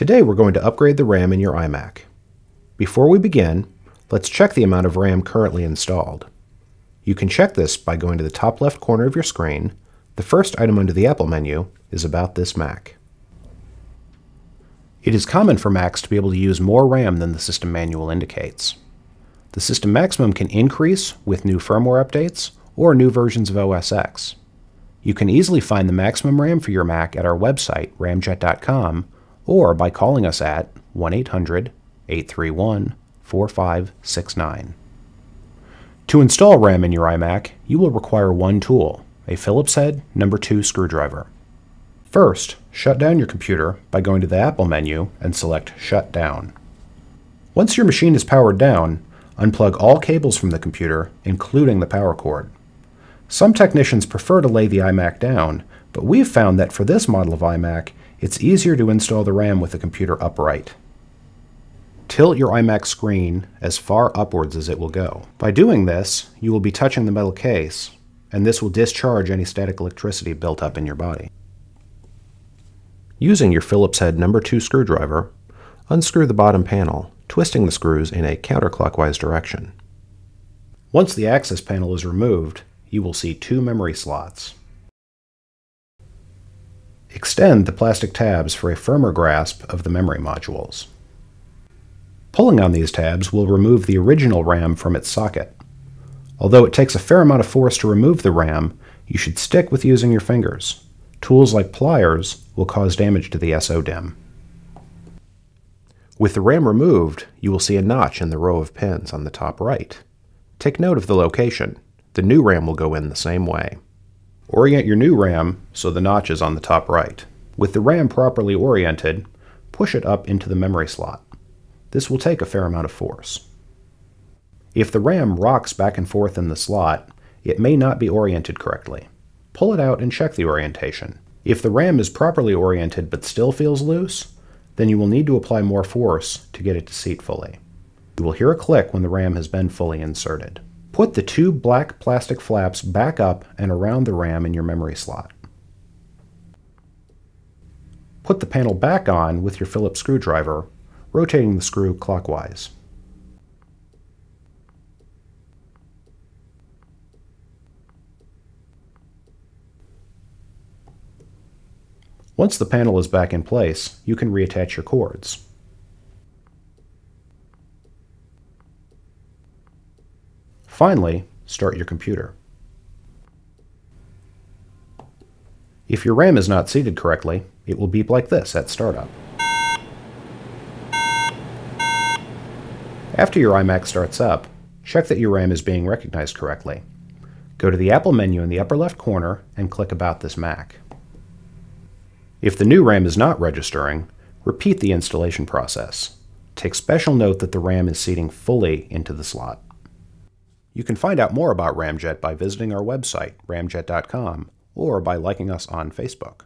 Today we're going to upgrade the RAM in your iMac. Before we begin, let's check the amount of RAM currently installed. You can check this by going to the top left corner of your screen. The first item under the Apple menu is About This Mac. It is common for Macs to be able to use more RAM than the system manual indicates. The system maximum can increase with new firmware updates or new versions of OS X. You can easily find the maximum RAM for your Mac at our website, Ramjet.com, or by calling us at 1-800-831-4569. To install RAM in your iMac, you will require one tool, a Phillips head #2 screwdriver. First, shut down your computer by going to the Apple menu and select Shut Down. Once your machine is powered down, unplug all cables from the computer, including the power cord. Some technicians prefer to lay the iMac down, but we've found that for this model of iMac, it's easier to install the RAM with the computer upright. Tilt your iMac screen as far upwards as it will go. By doing this, you will be touching the metal case, and this will discharge any static electricity built up in your body. Using your Phillips head #2 screwdriver, unscrew the bottom panel, twisting the screws in a counterclockwise direction. Once the access panel is removed, you will see two memory slots. Extend the plastic tabs for a firmer grasp of the memory modules. Pulling on these tabs will remove the original RAM from its socket. Although it takes a fair amount of force to remove the RAM, you should stick with using your fingers. Tools like pliers will cause damage to the SODIMM. With the RAM removed, you will see a notch in the row of pins on the top right. Take note of the location. The new RAM will go in the same way. Orient your new RAM so the notch is on the top right. With the RAM properly oriented, push it up into the memory slot. This will take a fair amount of force. If the RAM rocks back and forth in the slot, it may not be oriented correctly. Pull it out and check the orientation. If the RAM is properly oriented but still feels loose, then you will need to apply more force to get it to seat fully. You will hear a click when the RAM has been fully inserted. Put the two black plastic flaps back up and around the RAM in your memory slot. Put the panel back on with your Phillips screwdriver, rotating the screw clockwise. Once the panel is back in place, you can reattach your cords. Finally, start your computer. If your RAM is not seated correctly, it will beep like this at startup. After your iMac starts up, check that your RAM is being recognized correctly. Go to the Apple menu in the upper left corner and click About This Mac. If the new RAM is not registering, repeat the installation process. Take special note that the RAM is seating fully into the slot. You can find out more about Ramjet by visiting our website, Ramjet.com, or by liking us on Facebook.